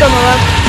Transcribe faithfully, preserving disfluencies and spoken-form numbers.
done all that.